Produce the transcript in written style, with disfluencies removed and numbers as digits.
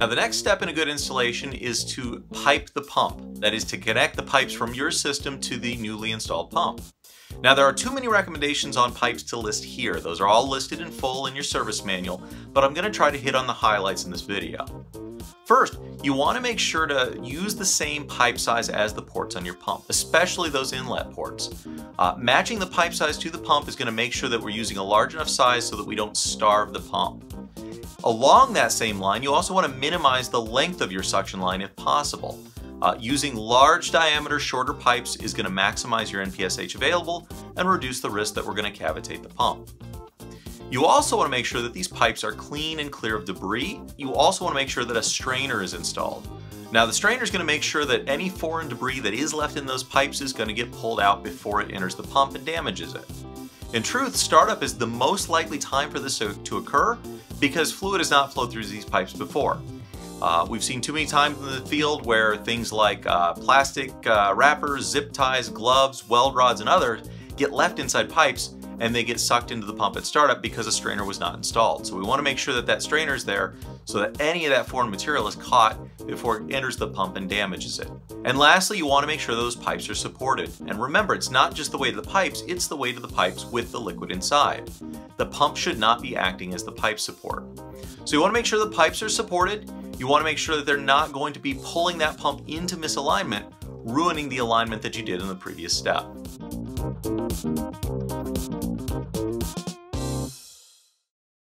Now the next step in a good installation is to pipe the pump. That is to connect the pipes from your system to the newly installed pump. Now there are too many recommendations on pipes to list here. Those are all listed in full in your service manual, but I'm going to try to hit on the highlights in this video. First, you want to make sure to use the same pipe size as the ports on your pump, especially those inlet ports. Matching the pipe size to the pump is going to make sure that we're using a large enough size so that we don't starve the pump. Along that same line, you also want to minimize the length of your suction line if possible. Using large diameter, shorter pipes is going to maximize your NPSH available and reduce the risk that we're going to cavitate the pump. You also want to make sure that these pipes are clean and clear of debris. You also want to make sure that a strainer is installed. Now the strainer is going to make sure that any foreign debris that is left in those pipes is going to get pulled out before it enters the pump and damages it. In truth, startup is the most likely time for this to occur because fluid has not flowed through these pipes before. We've seen too many times in the field where things like plastic wrappers, zip ties, gloves, weld rods, and others get left inside pipes and they get sucked into the pump at startup because a strainer was not installed. So we want to make sure that that strainer is there so that any of that foreign material is caught before it enters the pump and damages it. And lastly, you want to make sure those pipes are supported. And remember, it's not just the weight of the pipes, it's the weight of the pipes with the liquid inside. The pump should not be acting as the pipe support. So you want to make sure the pipes are supported. You want to make sure that they're not going to be pulling that pump into misalignment, ruining the alignment that you did in the previous step.